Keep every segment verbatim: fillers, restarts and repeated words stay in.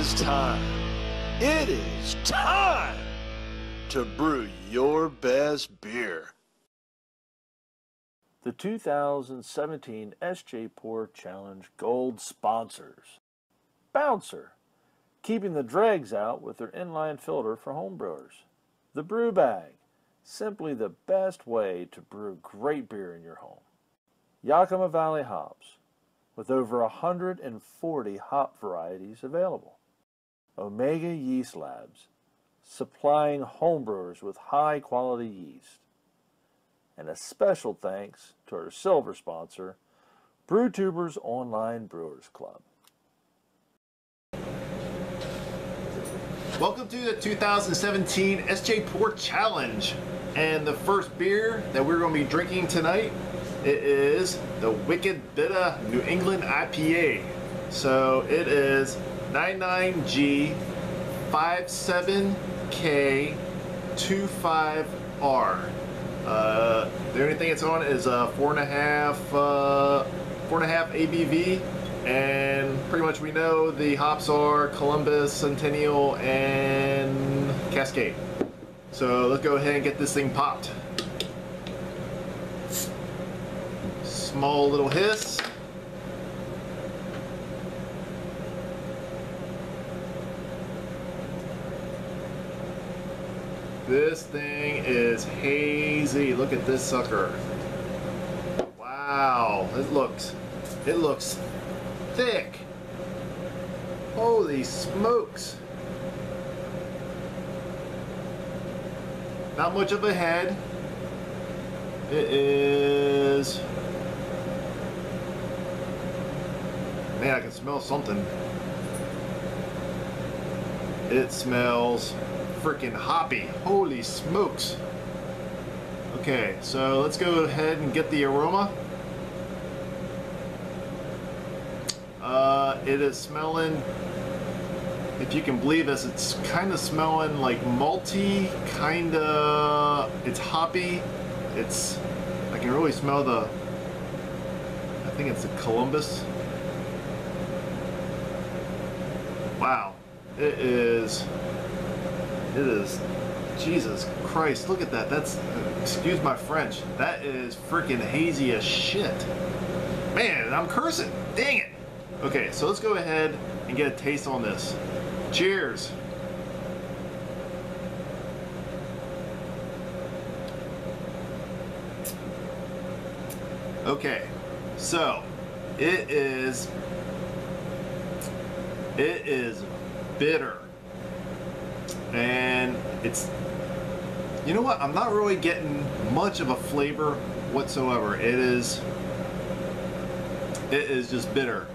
is time. It is time to brew your best beer. The two thousand seventeen SJPorr Challenge Gold sponsors: Bouncer, keeping the dregs out with their inline filter for homebrewers. The Brew Bag, simply the best way to brew great beer in your home. Yakima Valley Hops, with over one hundred forty hop varieties available. Omega Yeast Labs, supplying homebrewers with high-quality yeast. And a special thanks to our silver sponsor, BrewTubers Online Brewers Club. Welcome to the two thousand seventeen SJPorr Challenge. And the first beer that we're going to be drinking tonight, it is the Wicked Bitta New England I P A. So it is ninety-nine G, fifty-seven K, twenty-five R. Uh, the only thing it's on is a four and a half, uh, four and a half A B V, and pretty much we know the hops are Columbus, Centennial, and Cascade. So let's go ahead and get this thing popped. Small little hiss. This thing is hazy. Look at this sucker. Wow, it looks, it looks thick. Holy smokes. Not much of a head. It is, man, I can smell something. It smells freaking hoppy. Holy smokes. Okay, so let's go ahead and get the aroma. Uh, it is smelling, if you can believe this, it's kind of smelling like malty, kind of, it's hoppy. It's, I can really smell the, I think it's the Columbus. Wow. It is, it is, Jesus Christ, look at that. That's, excuse my French, that is freaking hazy as shit. Man, I'm cursing, dang it. Okay, so let's go ahead and get a taste on this. Cheers. Okay, so it is, it is bitter. And it's, you know what, I'm not really getting much of a flavor whatsoever. It is, it is just bitter.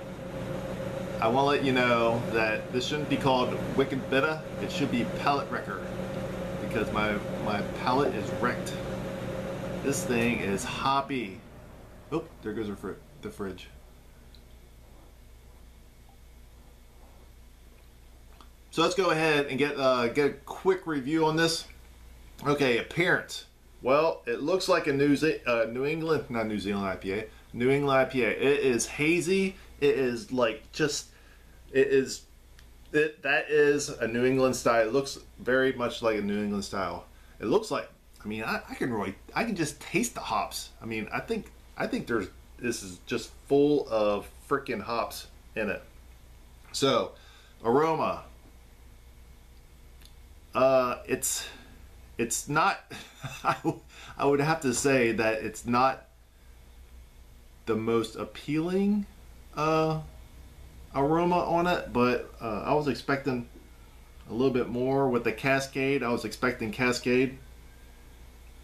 I want to let you know that this shouldn't be called Wicked Bitta. It should be Palate Wrecker, because my my palate is wrecked. This thing is hoppy. Oh, there goes the, fr the fridge. So let's go ahead and get, uh, get a quick review on this. Okay, appearance. Well, it looks like a New, Ze uh, New England, not New Zealand I P A, New England I P A. It is hazy. It is like just, it is, it, that is a New England style. It looks very much like a New England style. It looks like, I mean, I, I can really, I can just taste the hops. I mean, I think, I think there's, this is just full of freaking hops in it. So, aroma. Uh, it's, it's not, I, I would have to say that it's not the most appealing uh, aroma on it, but uh, I was expecting a little bit more with the Cascade. I was expecting Cascade,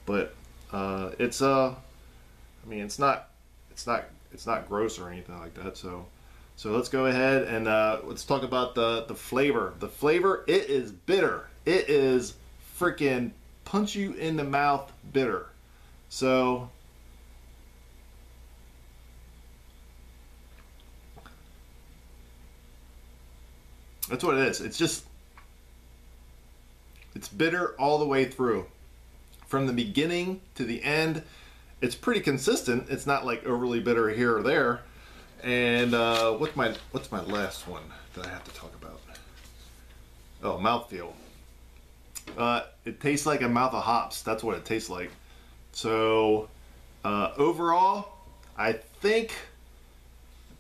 but uh, it's, uh, I mean, it's not, it's not, it's not gross or anything like that, so. So let's go ahead and uh, let's talk about the, the flavor. The flavor, it is bitter. It is freaking punch you in the mouth bitter. So that's what it is. It's just, it's bitter all the way through. From the beginning to the end, it's pretty consistent. It's not like overly bitter here or there. And uh, what's my what's my last one that I have to talk about? Oh, mouthfeel. Uh, it tastes like a mouth of hops. That's what it tastes like. So uh, overall, I think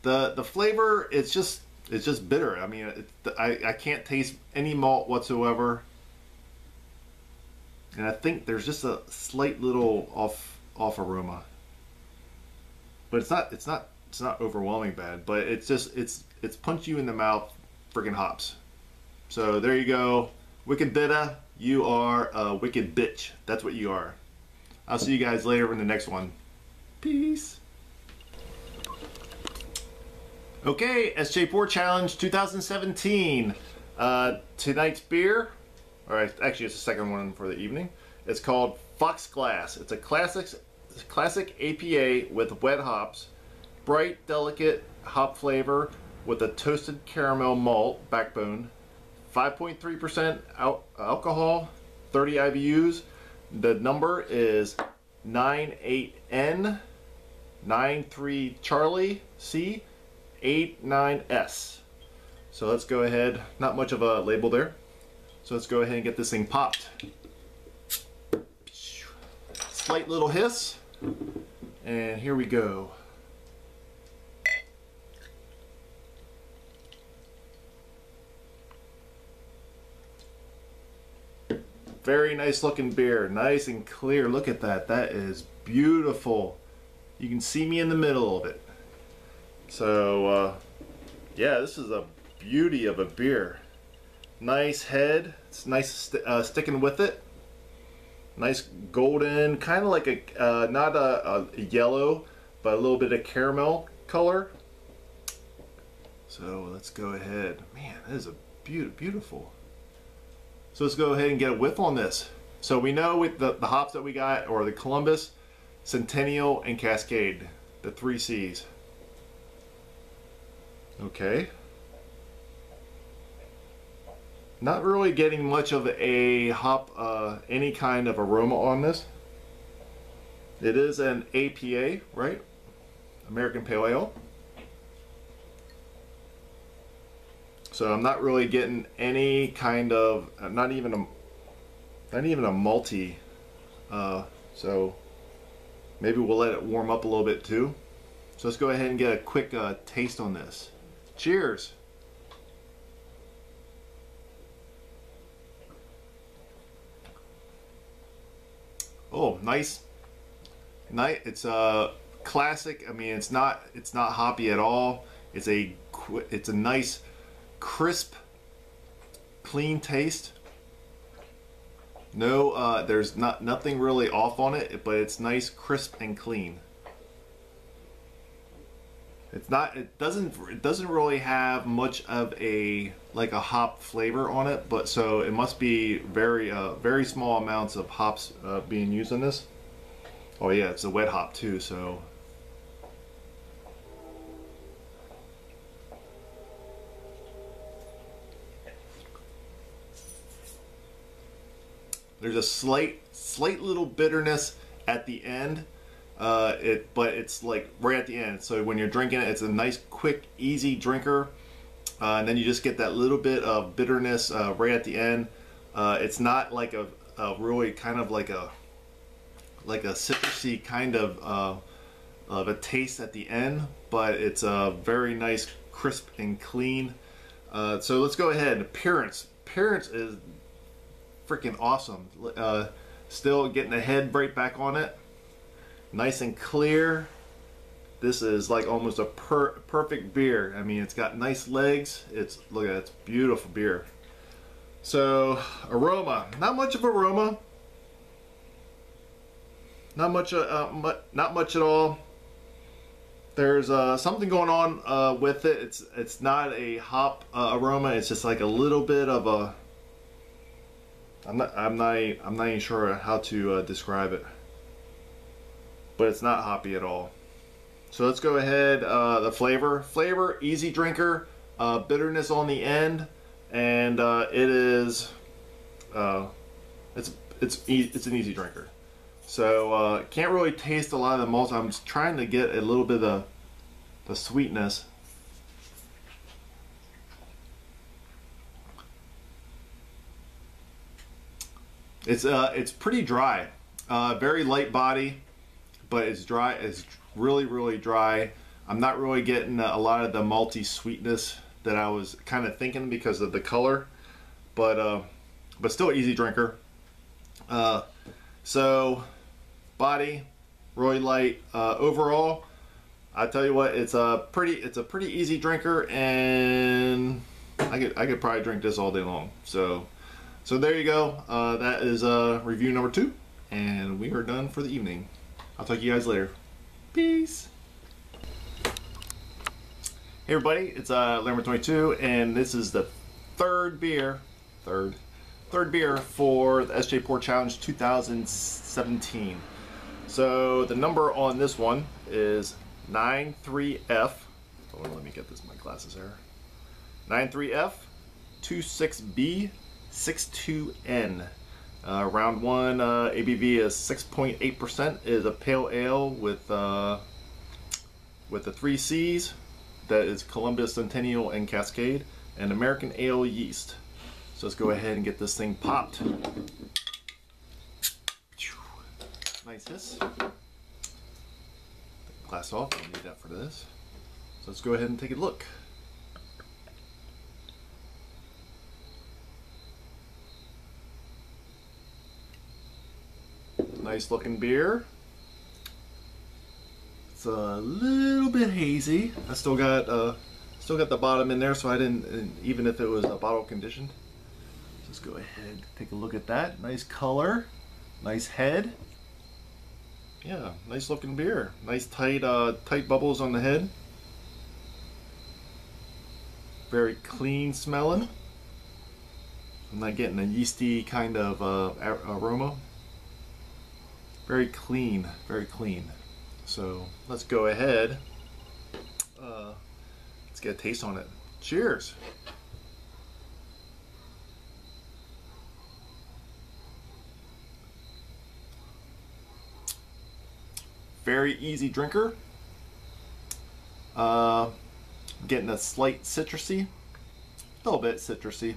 the the flavor it's just it's just bitter. I mean, it, I I can't taste any malt whatsoever. And I think there's just a slight little off off aroma, but it's not it's not it's not overwhelming bad. But it's just it's it's punch you in the mouth, freaking hops. So there you go, Wicked Bitta. You are a wicked bitch. That's what you are. I'll see you guys later in the next one. Peace. Okay, S J Porr Challenge two thousand seventeen. Uh, tonight's beer. All right, actually it's the second one for the evening. It's called Foxglass. It's a classic, classic A P A with wet hops, bright, delicate hop flavor with a toasted caramel malt backbone, five point three percent al alcohol, thirty I B Us. The number is nine eight N nine three Charlie C eight nine S. So let's go ahead, not much of a label there. So let's go ahead and get this thing popped. Slight little hiss. And here we go. Very nice looking beer. Nice and clear. Look at that. That is beautiful. You can see me in the middle of it. So, uh, yeah, this is a beauty of a beer. Nice head. It's nice st uh, sticking with it. Nice golden, kind of like a uh, not a, a yellow, but a little bit of caramel color. So let's go ahead. Man, that is a be beautiful. So let's go ahead and get a whiff on this. So we know with the, the hops that we got, or the Columbus, Centennial, and Cascade, the three C's. Okay. Not really getting much of a hop, uh, any kind of aroma on this. It is an A P A, right? American Pale Ale. So I'm not really getting any kind of, not even a, not even a malty. Uh, so maybe we'll let it warm up a little bit too. So let's go ahead and get a quick uh, taste on this. Cheers. Oh, nice, nice. It's a uh, classic. I mean, it's not. It's not hoppy at all. It's a. It's a nice, crisp, clean taste. No, uh, there's not nothing really off on it, but it's nice, crisp, and clean. It's not. It doesn't. It doesn't really have much of a like a hop flavor on it, but so it must be very uh very small amounts of hops uh, being used in this. Oh yeah, it's a wet hop too, so there's a slight slight little bitterness at the end, uh it but it's like right at the end, so when you're drinking it, it's a nice quick easy drinker. Uh, and then you just get that little bit of bitterness uh, right at the end. Uh, it's not like a, a really kind of like a like a citrusy kind of uh, of a taste at the end, but it's a uh, very nice, crisp and clean. Uh, so let's go ahead. Appearance, appearance is freaking awesome. Uh, still getting the head right back on it. Nice and clear. This is like almost a per perfect beer. I mean, it's got nice legs. It's look at it, it's beautiful beer. So aroma, not much of aroma, not much, uh, mu not much at all. There's uh, something going on uh, with it. It's it's not a hop uh, aroma. It's just like a little bit of a. I'm not I'm not I'm not even sure how to uh, describe it, but it's not hoppy at all. So let's go ahead, uh, the flavor. Flavor, easy drinker, uh, bitterness on the end, and uh, it is, uh, it's it's e it's an easy drinker. So uh, can't really taste a lot of the malt. I'm just trying to get a little bit of the, the sweetness. It's uh, it's pretty dry, uh, very light body, but it's dry. It's really, really dry. I'm not really getting a lot of the malty sweetness that I was kind of thinking because of the color, but uh, but still easy drinker. Uh, so body, really light. Uh, overall, I tell you what, it's a pretty it's a pretty easy drinker, and I could I could probably drink this all day long. So. So there you go. Uh, that is uh, review number two, and we are done for the evening. I'll talk to you guys later. Peace. Hey everybody, it's uh, larmo twenty-two, and this is the third beer, third, third beer for the S J Porr Challenge two thousand seventeen. So the number on this one is nine three F. Hold on, let me get this. My glasses here. nine three F two six B six two N. Uh, round one uh, A B V is six point eight percent. Is a pale ale with uh, with the three C's. That is Columbus, Centennial, and Cascade, and American ale yeast. So let's go ahead and get this thing popped. Nice hiss. Glass off. I need that for this. So let's go ahead and take a look. Nice looking beer. It's a little bit hazy. I still got uh, still got the bottom in there, so I didn't, even if it was a bottle conditioned. Let's go ahead, take a look at that. Nice color, nice head. Yeah, nice looking beer. Nice tight uh, tight bubbles on the head. Very clean smelling. I'm not getting a yeasty kind of uh, aroma. Very clean, very clean. So let's go ahead. Uh, let's get a taste on it. Cheers. Very easy drinker. Uh, getting a slight citrusy, a little bit citrusy,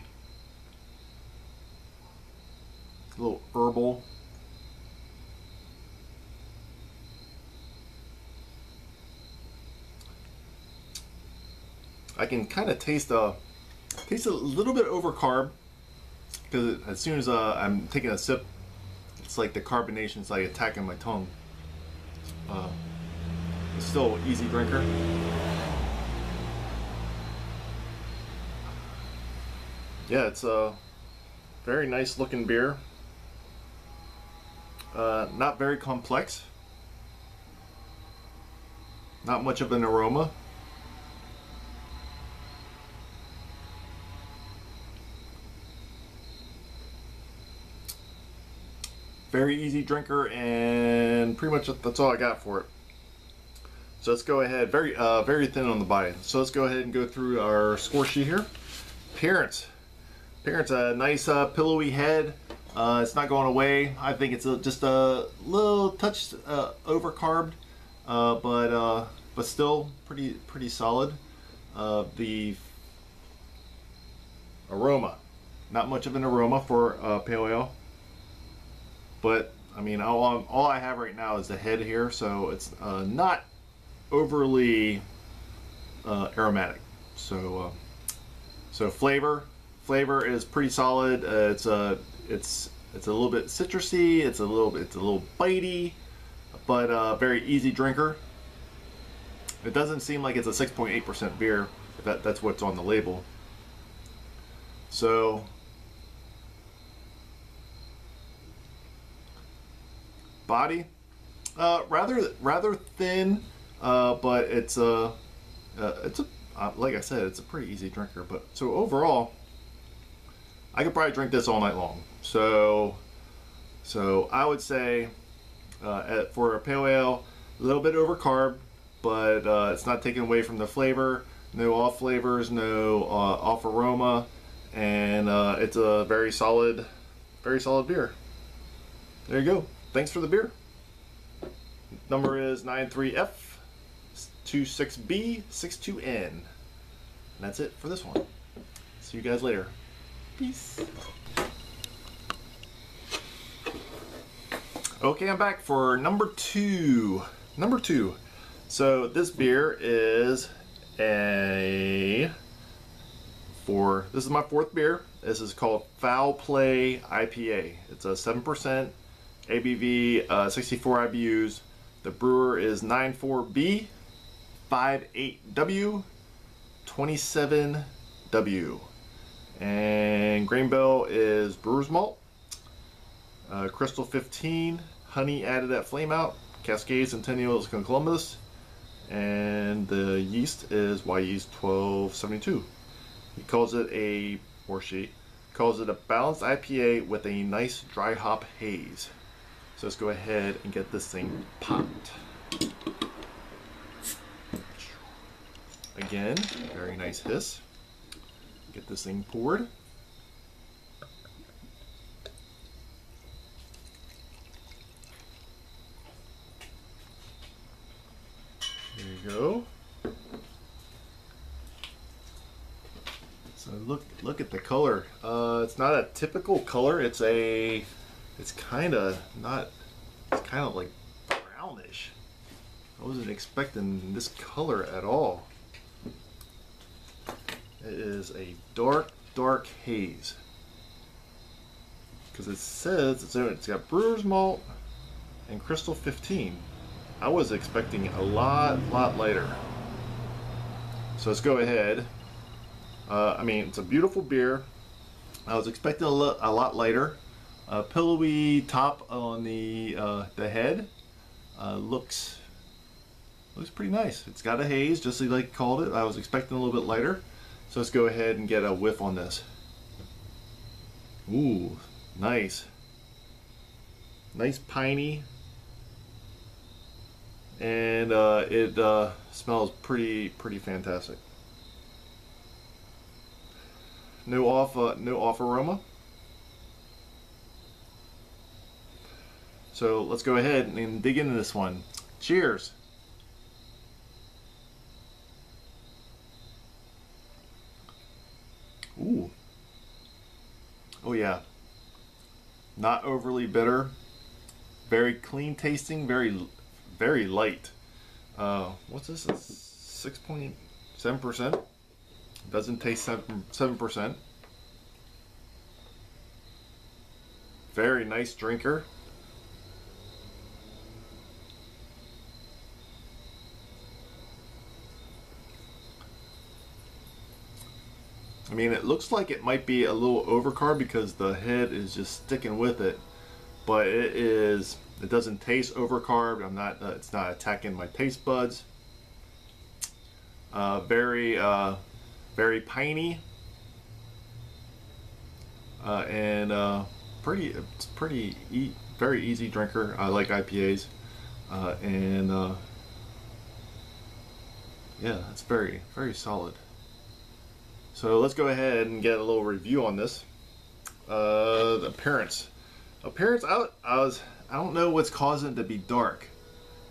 a little herbal. I can kind of taste a, taste a little bit over carb, because as soon as uh, I'm taking a sip, it's like the carbonation's like attacking my tongue. Uh, it's still an easy drinker. Yeah, it's a very nice looking beer. Uh, not very complex. Not much of an aroma. Very easy drinker, and pretty much that's all I got for it. So let's go ahead, very uh, very thin on the body. So let's go ahead and go through our score sheet here. Appearance. Appearance, a nice uh, pillowy head. Uh, it's not going away. I think it's a, just a little touch uh, over carbed, uh, but uh, but still pretty pretty solid. Uh, the aroma, not much of an aroma for uh, pale ale. But I mean, all, all I have right now is the head here, so it's uh, not overly uh, aromatic. So, uh, so flavor, flavor is pretty solid. Uh, it's a, it's, it's a little bit citrusy. It's a little bit, it's a little bitey, but uh, very easy drinker. It doesn't seem like it's a six point eight percent beer. If that, that's what's on the label. So. Body, uh, rather rather thin, uh, but it's a, uh, it's a, uh, like I said, it's a pretty easy drinker. But so overall, I could probably drink this all night long. So, so I would say uh, at, for a pale ale, a little bit over carb, but uh, it's not taken away from the flavor. No off flavors, no uh, off aroma, and uh, it's a very solid, very solid beer. There you go. Thanks for the beer. Number is nine three F two six B six two N. And that's it for this one. See you guys later. Peace. Okay, I'm back for number two. Number two. So this beer is a four. This is my fourth beer. This is called Foul Play I P A. It's a seven percent A B V, uh, sixty-four I B Us. The brewer is nine four B, five eight W, twenty-seven W. And grain bill is brewer's malt. Uh, crystal fifteen, honey added at flame out. Cascade Centennial is Columbus, and the yeast is Wyeast twelve seventy-two. He calls it a, or she, calls it a balanced I P A with a nice dry hop haze. So let's go ahead and get this thing popped. Again, very nice hiss. Get this thing poured. Go. So look look at the color. Uh, it's not a typical color. It's a it's kind of not it's kind of like brownish. I wasn't expecting this color at all. It is a dark dark haze. Cuz it says it's it's got brewer's malt and crystal fifteen. I was expecting a lot, lot lighter. So let's go ahead. Uh, I mean, it's a beautiful beer. I was expecting a, lo a lot lighter. Uh, pillowy top on the uh, the head uh, looks looks pretty nice. It's got a haze, just like I called it. I was expecting a little bit lighter. So let's go ahead and get a whiff on this. Ooh, nice, nice piney. And uh, it uh, smells pretty, pretty fantastic. No off, uh, no off aroma. So let's go ahead and dig into this one. Cheers. Ooh. Oh yeah. Not overly bitter. Very clean tasting. Very. Very light. Uh, what's this? six point seven percent. Doesn't taste seven percent. Very nice drinker. I mean, it looks like it might be a little overcarb because the head is just sticking with it, but it is. It doesn't taste overcarved. I'm not. Uh, it's not attacking my taste buds. Uh, very, uh, very piney, uh, and uh, pretty. It's pretty. E very easy drinker. I like I P As, uh, and uh, yeah, it's very, very solid. So let's go ahead and get a little review on this. Uh, the appearance. Appearance out. I was. I don't know what's causing it to be dark.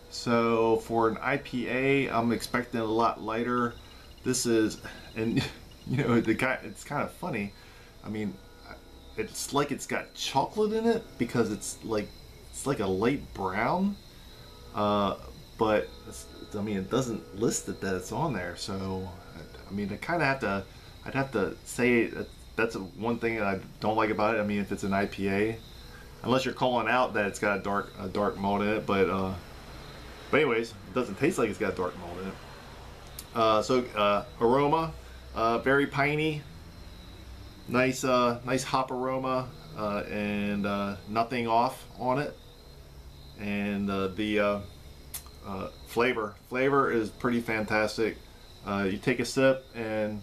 So for an I P A, I'm expecting a lot lighter. This is, and you know, the guy, it's kind of funny. I mean, it's like it's got chocolate in it because it's like, it's like a light brown. Uh, but it's, I mean, it doesn't list it that it's on there. So, I mean, I kind of have to, I'd have to say that that's one thing that I don't like about it. I mean, if it's an I P A, unless you're calling out that it's got a dark a dark malt in it, but uh, but anyways, it doesn't taste like it's got dark malt in it. Uh, so uh, aroma, uh, very piney, nice uh, nice hop aroma, uh, and uh, nothing off on it. And uh, the uh, uh, flavor flavor is pretty fantastic. Uh, you take a sip and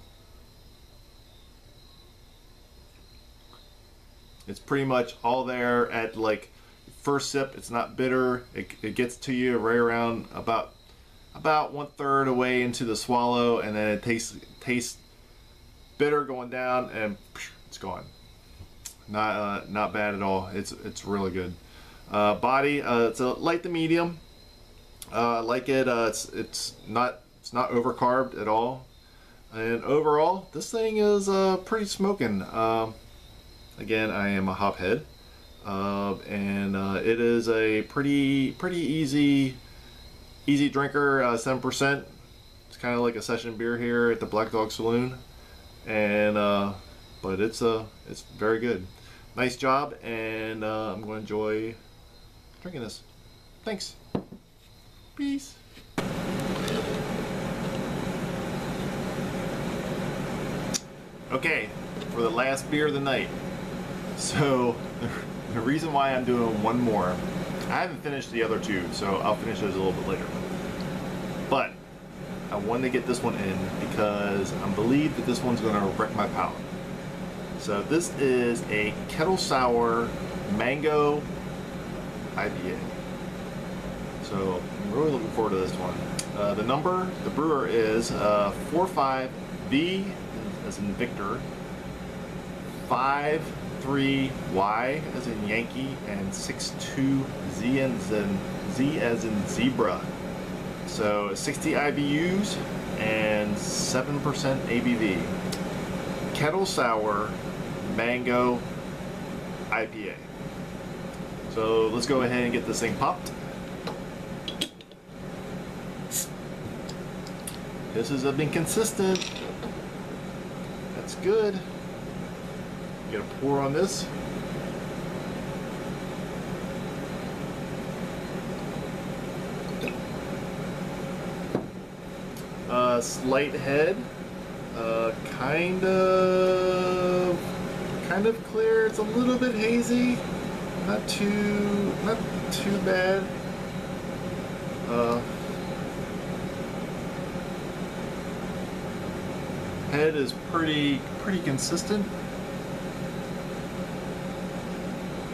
it's pretty much all there at like first sip. It's not bitter. It, it gets to you right around about about one third away into the swallow, and then it tastes tastes bitter going down, and it's gone. Not uh, not bad at all. It's it's really good. Uh, body. Uh, it's a light to medium. Uh, I like it. Uh, it's it's not it's not overcarbed at all. And overall, this thing is uh, pretty smoking. Um, Again, I am a hop head. uh, and uh, it is a pretty pretty easy easy drinker, uh, seven percent. It's kind of like a session beer here at the Black Dog Saloon, and uh, but it's uh, it's very good. Nice job, and uh, I'm going to enjoy drinking this. Thanks. Peace. Okay, for the last beer of the night. So the reason why I'm doing one more, I haven't finished the other two, so I'll finish those a little bit later. But I wanted to get this one in because I believe that this one's going to wreck my palate. So this is a Kettle Sour Mango I P A. So I'm really looking forward to this one. Uh, the number, the brewer is uh, four five B, as in Victor, five three Y as in Yankee, and six two Z as in, Z as in zebra. So sixty I B Us and seven percent A B V. Kettle Sour Mango I P A. So let's go ahead and get this thing popped. This has been consistent. That's good. Get a pour on this. Uh, slight head, uh, kind of, kind of clear. It's a little bit hazy. Not too, not too bad. Uh, head is pretty, pretty consistent.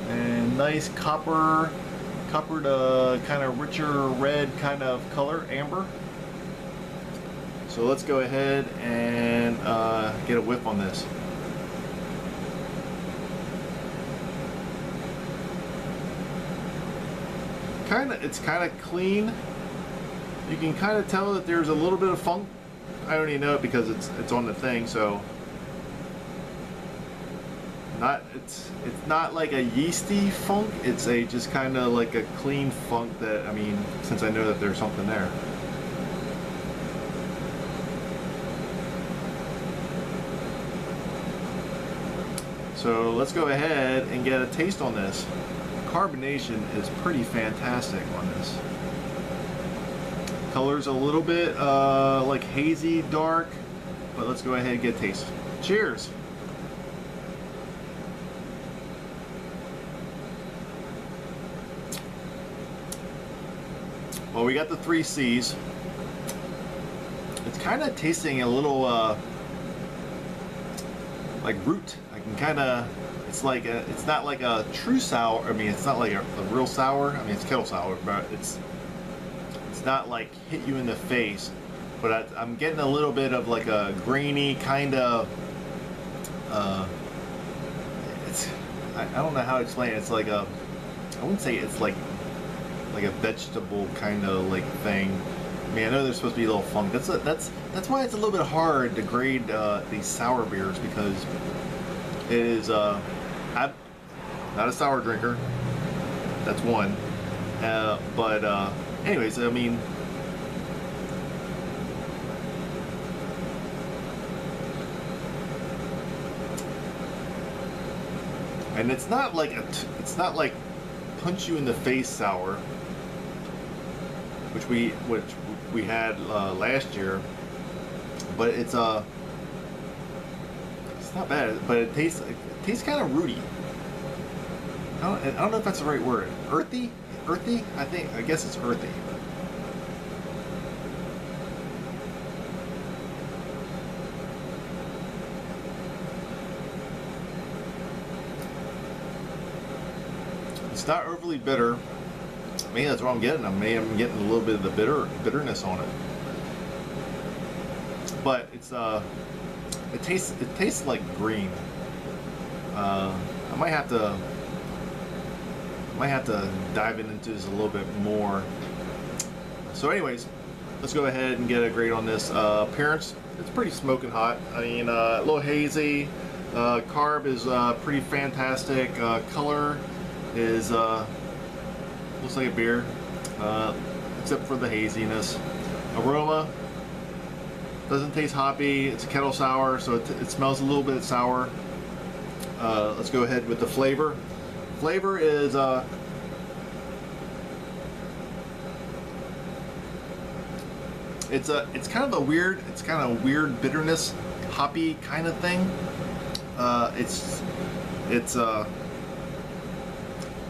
And nice copper, coppered, uh, kind of richer red kind of color, amber. So let's go ahead and uh, get a whiff on this. Kind of, it's kind of clean. You can kind of tell that there's a little bit of funk. I already know it because it's it's on the thing. So not it's it's not like a yeasty funk. It's a just kind of like a clean funk that, I mean, since I know that there's something there. So let's go ahead and get a taste on this. Carbonation is pretty fantastic on this. Color's a little bit uh, like hazy, dark, but let's go ahead and get a taste. Cheers! Well, we got the three C's. It's kind of tasting a little uh, like root. Kind of, it's like a, it's not like a true sour. I mean, it's not like a, a real sour. I mean, it's kettle sour, but it's it's not like hit you in the face. But I, I'm getting a little bit of like a grainy kind of. Uh, it's I, I don't know how to explain it. It's like a, I wouldn't say it's like like a vegetable kind of like thing. I mean, I know there's supposed to be a little funk. That's a, that's that's why it's a little bit hard to grade uh, these sour beers, because it is, uh, I'm not a sour drinker, that's one, uh, but uh, anyways, I mean, and it's not like, a t it's not like punch you in the face sour, which we, which we had uh, last year, but it's, uh, not bad, but it tastes it tastes kind of rooty. I don't, I don't know if that's the right word. Earthy, earthy. I think I guess it's earthy. It's not overly bitter. Maybe that's what I'm getting. I may I'm getting a little bit of the bitter bitterness on it, but it's uh. It tastes. It tastes like green. Uh, I might have to. I might have to dive into this a little bit more. So, anyways, let's go ahead and get a grade on this. Uh, appearance. It's pretty smoking hot. I mean, uh, a little hazy. Uh, carb is uh, pretty fantastic. Uh, color is uh, looks like a beer, uh, except for the haziness. Aroma doesn't taste hoppy. It's a kettle sour, so it, it smells a little bit sour. Uh, let's go ahead with the flavor. Flavor is uh, it's a it's kind of a weird it's kind of weird bitterness, hoppy kind of thing. Uh, it's it's uh,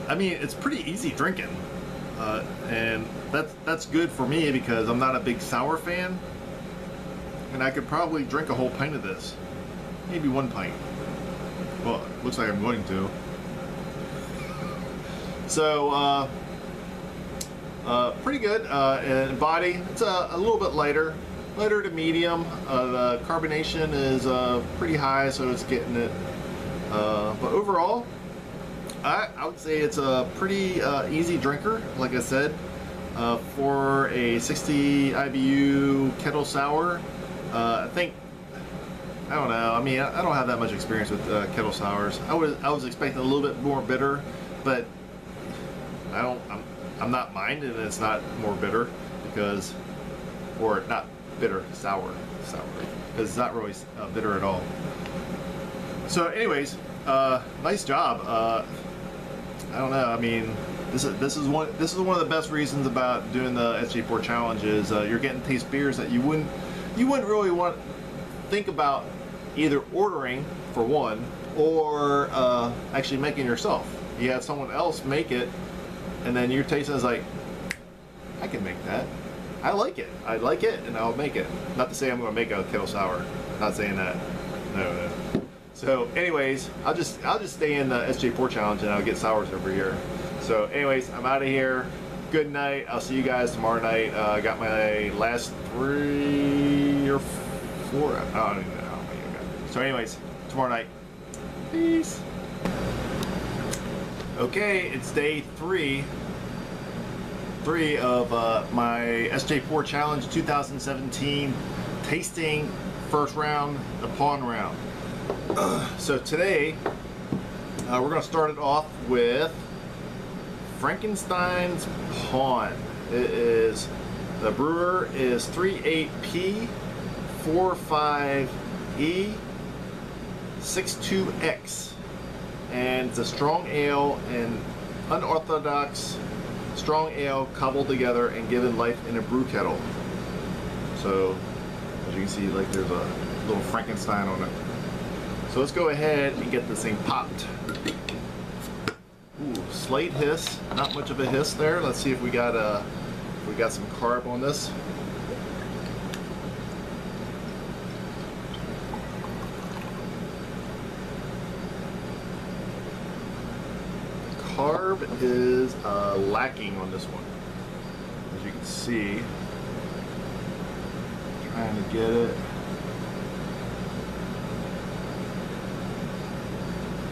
I mean, it's pretty easy drinking, uh, and that's that's good for me because I'm not a big sour fan, and I could probably drink a whole pint of this, maybe one pint. Well, it looks like I'm going to. So, uh, uh, pretty good. Uh, and body, it's a, a little bit lighter, lighter to medium. Uh, the carbonation is uh, pretty high, so it's getting it. Uh, but overall, I, I would say it's a pretty uh, easy drinker. Like I said, uh, for a sixty I B U kettle sour, uh, I think. I don't know. I mean, I don't have that much experience with uh, kettle sours. I was I was expecting a little bit more bitter, but I don't. I'm I'm not minding it's not more bitter because, or not bitter, sour, sour. Because it's not really uh, bitter at all. So, anyways, uh, nice job. Uh, I don't know. I mean, this is this is one this is one of the best reasons about doing the S J Porr Challenge is uh, you're getting to taste beers that you wouldn't you wouldn't really want. Think about either ordering for one or uh, actually making yourself. You have someone else make it, and then you're tasting is like, I can make that. I like it. I like it, and I'll make it. Not to say I'm going to make a kettle sour. Not saying that. No, no. So, anyways, I'll just I'll just stay in the S J Porr Challenge, and I'll get sours over here. So, anyways, I'm out of here. Good night. I'll see you guys tomorrow night. Uh, I got my last three or four. Four, I don't even know. So anyways, tomorrow night. Peace. Okay, it's day three. Three of uh, my S J Porr Challenge two thousand seventeen tasting first round, the pawn round. So today, uh, we're going to start it off with Frankenstein's Pawn. It is, the brewer is three eight P. four five E six two X, and it's a strong ale and unorthodox strong ale cobbled together and given life in a brew kettle. So as you can see, like there's a little Frankenstein on it. So let's go ahead and get this thing popped. Ooh, slight hiss, not much of a hiss there. Let's see if we got a if we got some carb on this. Carb is uh, lacking on this one, as you can see. Trying to get it.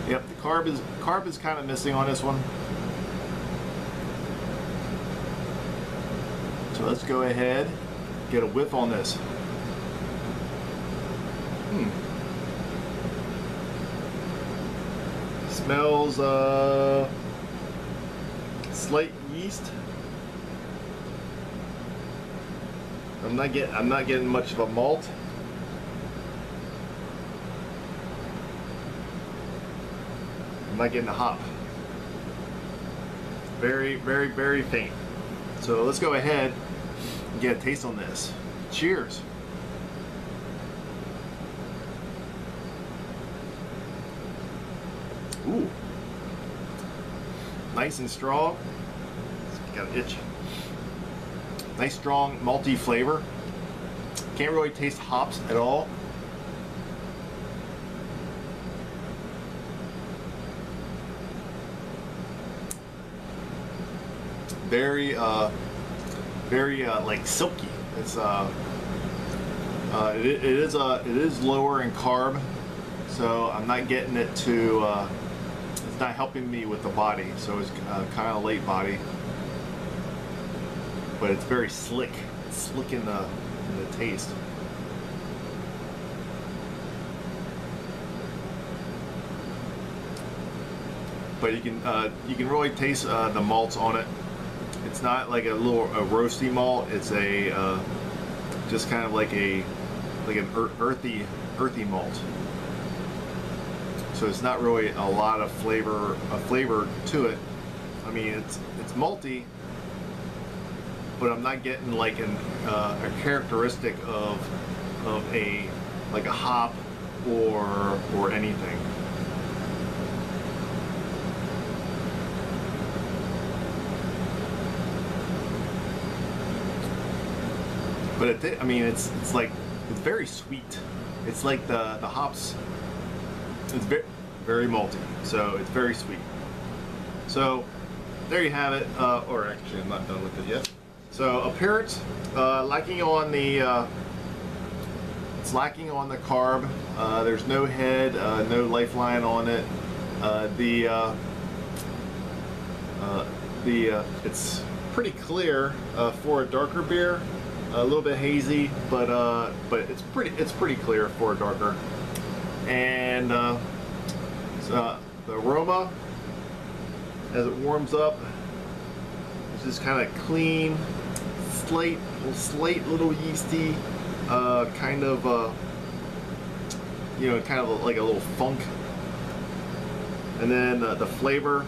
Yep, the carb is carb is kind of missing on this one. So let's go ahead, get a whiff on this. Hmm. Smells. Uh, Slight yeast. I'm not getting. I'm not getting much of a malt. I'm not getting a hop. Very, very, very faint. So let's go ahead and get a taste on this. Cheers. Ooh. Nice and strong. Got an itch. Nice strong malty flavor. Can't really taste hops at all. Very, uh, very uh, like silky. It's uh, uh it, it is uh, it is lower in carb, so I'm not getting it to. Uh, It's not helping me with the body, so it's uh, kind of late body, but it's very slick, it's slick in the, in the taste. but you can uh, you can really taste uh, the malts on it. It's not like a little a roasty malt. It's a uh, just kind of like a like an earthy earthy malt. So it's not really a lot of flavor a flavor to it. I mean, it's it's malty, but I'm not getting like an, uh, a characteristic of of a like a hop or or anything. But it, I mean, it's it's like it's very sweet. It's like the the hops. It's very very malty, so it's very sweet. So there you have it. Uh, or actually, I'm not done with it yet. So appearance, uh, lacking on the uh, it's lacking on the carb. Uh, there's no head, uh, no lifeline on it. Uh, the uh, uh, the uh, it's pretty clear uh, for a darker beer. A little bit hazy, but uh, but it's pretty it's pretty clear for a darker. And uh, so, uh, the aroma as it warms up. Just kind of clean, slight, slight little yeasty, uh, kind of, uh, you know, kind of like a little funk. And then uh, the flavor,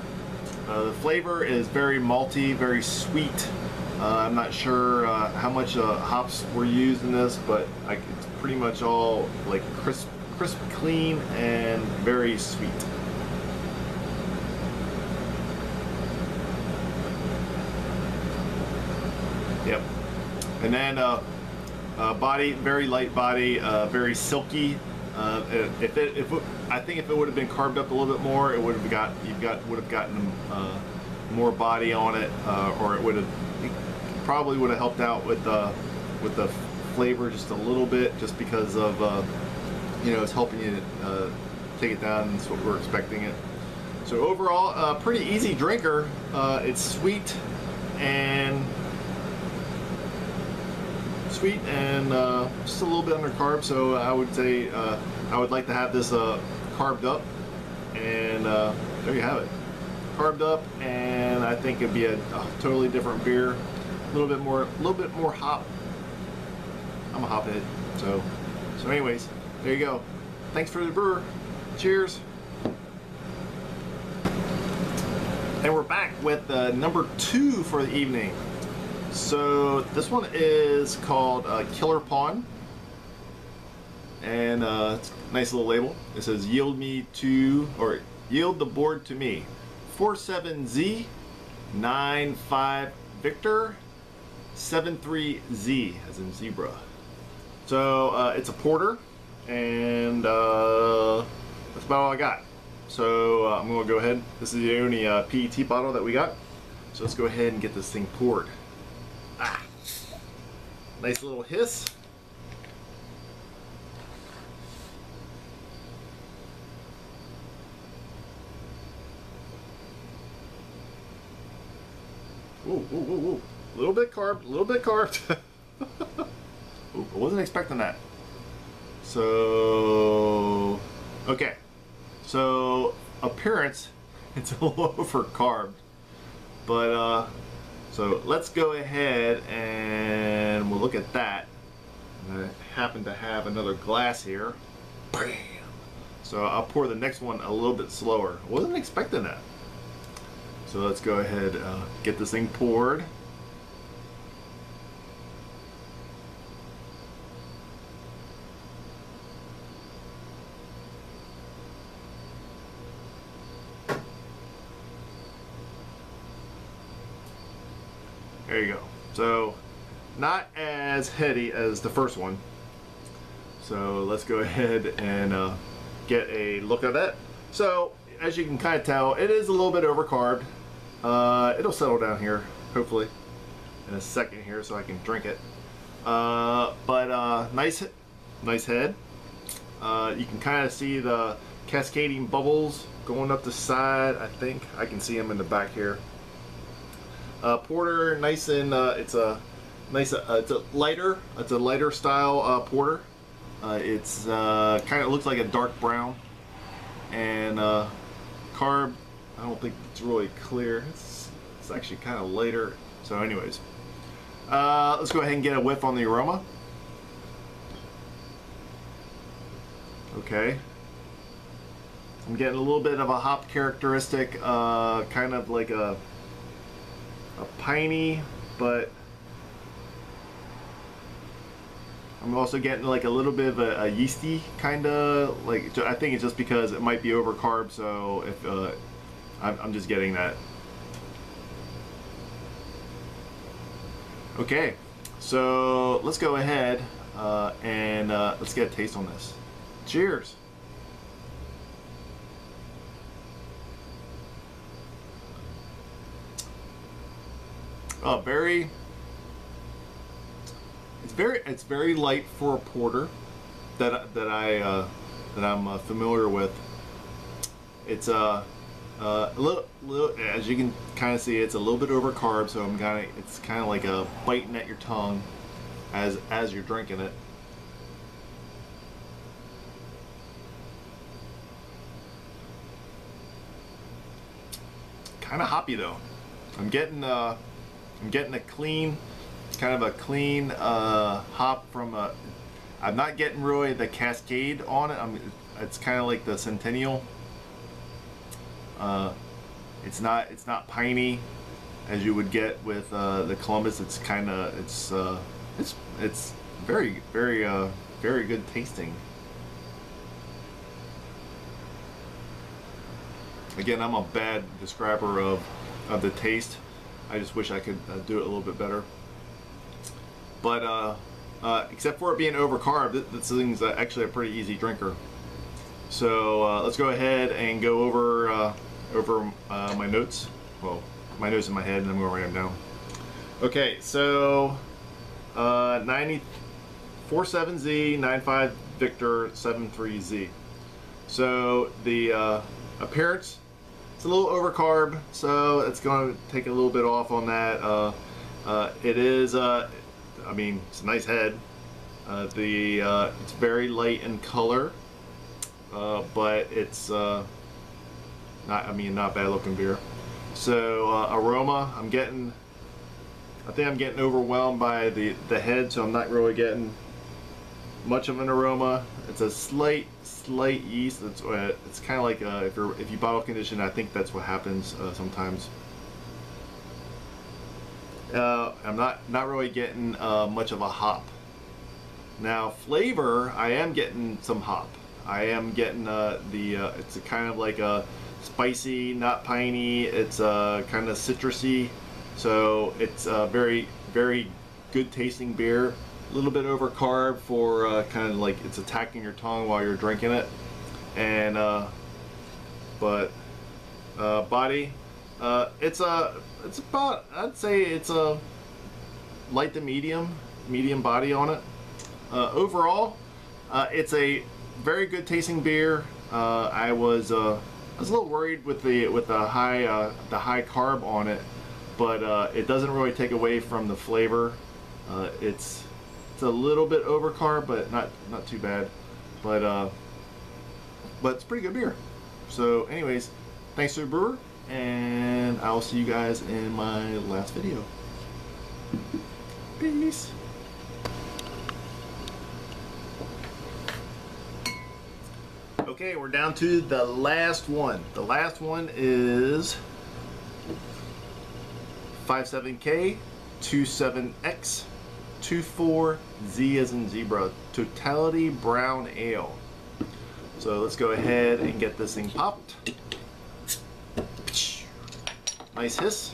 uh, the flavor is very malty, very sweet. Uh, I'm not sure uh, how much uh, hops were used in this, but I, it's pretty much all like crisp, crisp, clean, and very sweet. Yep. And then uh, uh, body, very light body, uh, very silky. Uh, if it, if it, I think if it would have been carved up a little bit more, it would have got you got would have gotten uh, more body on it, uh, or it would have it probably would have helped out with the with the flavor just a little bit, just because of uh, you know, it's helping you uh, take it down. That's what we're expecting it. So overall, uh, pretty easy drinker. Uh, it's sweet and. Sweet and uh, just a little bit under carb, so I would say uh, I would like to have this uh, carved up, and uh, there you have it, carved up, and I think it'd be a, a totally different beer, a little bit more, a little bit more hop. I'm a hophead, so so anyways, there you go. Thanks for the brewer. Cheers. And we're back with uh, number two for the evening. So this one is called uh, Killer Pawn, and uh, it's a nice little label. It says yield me to, or yield the board to me, four seven Z nine five Victor seven three Z, as in zebra. So uh, it's a porter, and uh, that's about all I got. So uh, I'm gonna go ahead. This is the only uh, P E T bottle that we got. So let's go ahead and get this thing poured. Ah, nice little hiss. Ooh, ooh, ooh, ooh. A little bit carved, a little bit carved. Ooh, I wasn't expecting that. So, okay. So, appearance, it's a little over carved. But, uh, so let's go ahead and we'll look at that. I happen to have another glass here. Bam! So I'll pour the next one a little bit slower. I wasn't expecting that. So let's go ahead uh, get this thing poured. There you go. So, not as heady as the first one. So let's go ahead and uh, get a look at that. So, as you can kind of tell, it is a little bit overcarved. Uh, it'll settle down here, hopefully, in a second here, so I can drink it. Uh, but uh, nice, nice head. Uh, you can kind of see the cascading bubbles going up the side. I think I can see them in the back here. Uh, porter, nice and uh, it's a nice, uh, it's a lighter, it's a lighter style uh, porter. Uh, it's uh, kind of looks like a dark brown, and uh, carb I don't think it's really clear. It's, it's actually kind of later. So anyways, uh, let's go ahead and get a whiff on the aroma. Okay. I'm getting a little bit of a hop characteristic, uh, kind of like a, a piney, but I'm also getting like a little bit of a, a yeasty kind of, like, I think it's just because it might be over carb, so if uh, I'm, I'm just getting that. Okay, so let's go ahead uh, and uh, let's get a taste on this. Cheers. Uh, very, it's very, it's very light for a porter that that I uh, that I'm uh, familiar with. It's uh, uh, a little, little, as you can kind of see, it's a little bit over carb, so I'm kind of, it's kind of like a biting at your tongue as as you're drinking it. Kind of hoppy though. I'm getting uh. I'm getting a clean, kind of a clean uh, hop from a, I'm not getting really the cascade on it. I'm, it's kind of like the Centennial. Uh, it's not, it's not piney as you would get with uh, the Columbus. It's kind of, it's, uh, it's, it's very, very, uh, very good tasting. Again, I'm a bad describer of, of the taste. I just wish I could uh, do it a little bit better. But uh, uh, except for it being overcarb, this, this thing's actually a pretty easy drinker. So uh, let's go ahead and go over uh, over uh, my notes. Well, my notes in my head, and I'm going to write them down. Okay, so uh, ninety-four seven Z, ninety-five Victor, seventy-three Z. So the uh, appearance. It's a little overcarb, so it's going to take a little bit off on that. Uh, uh, it is, uh, I mean, it's a nice head. Uh, the uh, it's very light in color, uh, but it's uh, not. I mean, not bad looking beer. So uh, aroma, I'm getting. I think I'm getting overwhelmed by the the head, so I'm not really getting much of an aroma. It's a slight, slight yeast. It's, uh, it's kind of like uh, if you're if you bottle condition. I think that's what happens uh, sometimes. Uh, I'm not not really getting uh, much of a hop. Now flavor, I am getting some hop. I am getting uh, the. Uh, it's a kind of like a spicy, not piney. It's uh, kind of citrusy. So it's a very, very good tasting beer. A little bit over carb for uh, kind of like it's attacking your tongue while you're drinking it, and uh, but uh, body, uh, it's a it's about, I'd say it's a light to medium medium body on it. Uh, overall, uh, it's a very good tasting beer. Uh, I was uh, I was a little worried with the with the high uh, the high carb on it, but uh, it doesn't really take away from the flavor. Uh, it's It's a little bit overcarb, but not not too bad. But uh, but it's pretty good beer. So, anyways, thanks to the brewer, and I'll see you guys in my last video. Peace. Okay, we're down to the last one. The last one is five seven K, two seven X. two four Z as in zebra, Totality Brown Ale. So let's go ahead and get this thing popped. Nice hiss.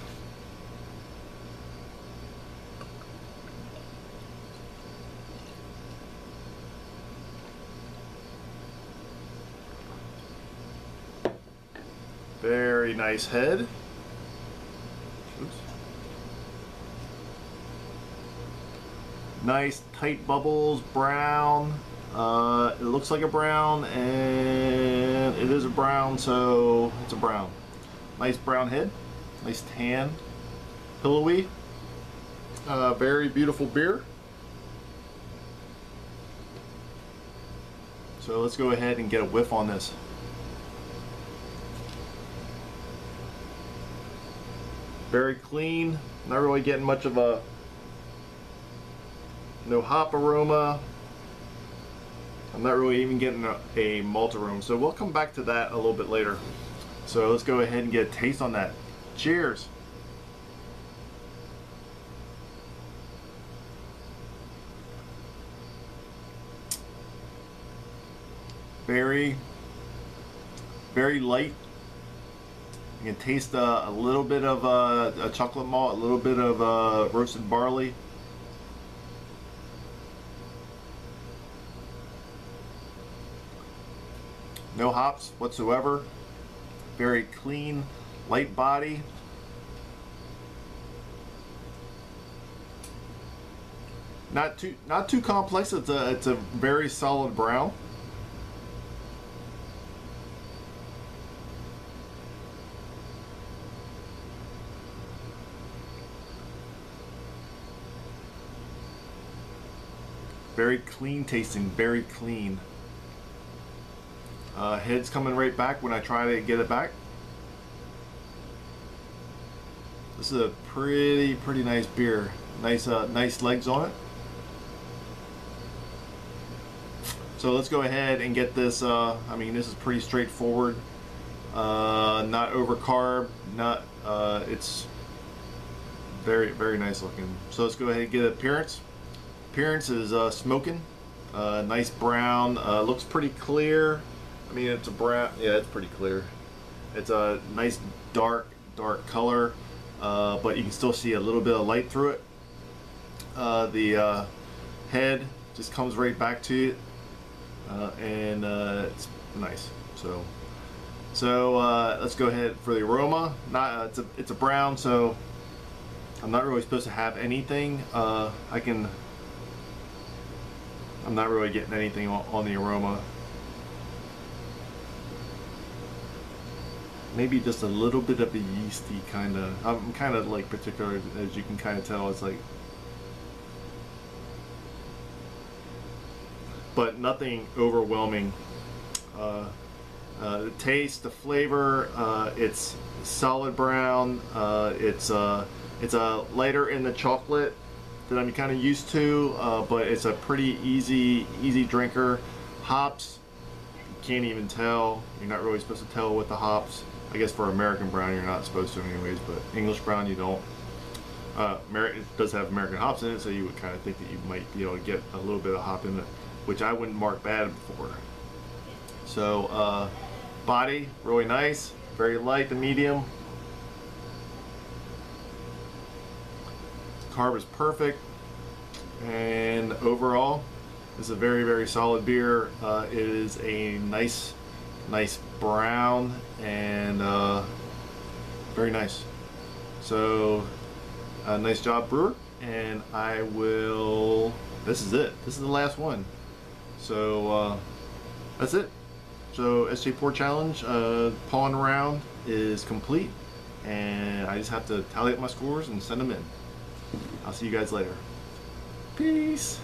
Very nice head. Nice tight bubbles, brown. Uh, it looks like a brown, and it is a brown, so it's a brown. Nice brown head, nice tan, pillowy. Uh, very beautiful beer. So let's go ahead and get a whiff on this. Very clean, not really getting much of a, no hop aroma. I'm not really even getting a, a malt aroma, so we'll come back to that a little bit later. So let's go ahead and get a taste on that. Cheers. Very, very light. You can taste uh, a little bit of uh, a chocolate malt, a little bit of uh, roasted barley. No hops whatsoever. Very clean, light body. Not too, not too complex. It's a, it's a very solid brown. Very clean tasting, very clean. Uh, head's coming right back when I try to get it back. This is a pretty, pretty nice beer. Nice, uh, nice legs on it. So let's go ahead and get this. Uh, I mean, this is pretty straightforward. Uh, not over carb. Not. Uh, it's very, very nice looking. So let's go ahead and get an appearance. Appearance is uh, smoking, uh, nice brown. Uh, looks pretty clear. I mean, it's a brown. Yeah, it's pretty clear. It's a nice dark, dark color, uh, but you can still see a little bit of light through it. Uh, the uh, head just comes right back to you, uh, and uh, it's nice. So, so uh, let's go ahead for the aroma. Not uh, it's a it's a brown, so I'm not really supposed to have anything. Uh, I can. I'm not really getting anything on the aroma. Maybe just a little bit of a yeasty kind of. I'm kind of like particular, as you can kind of tell. It's like, but nothing overwhelming. Uh, uh, the taste, the flavor. Uh, it's solid brown. Uh, it's uh, it's a uh, lighter in the chocolate that I'm kind of used to, uh, but it's a pretty easy easy drinker. Hops, you can't even tell. You're not really supposed to tell with the hops. I guess for American brown you're not supposed to anyways, but English brown you don't. Uh, it does have American hops in it, so you would kind of think that you might be able to get a little bit of hop in it, which I wouldn't mark bad for. So uh, body, really nice, very light to medium. Carb is perfect, and overall it's a very very solid beer. Uh, it is a nice nice brown, and uh, very nice. So uh, nice job, brewer, and I will this is it this is the last one. So uh, that's it. So S J Porr Challenge uh, pawn round is complete, and I just have to tally up my scores and send them in. I'll see you guys later. Peace.